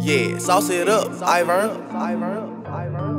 Yeah, sauce it up, Ivern.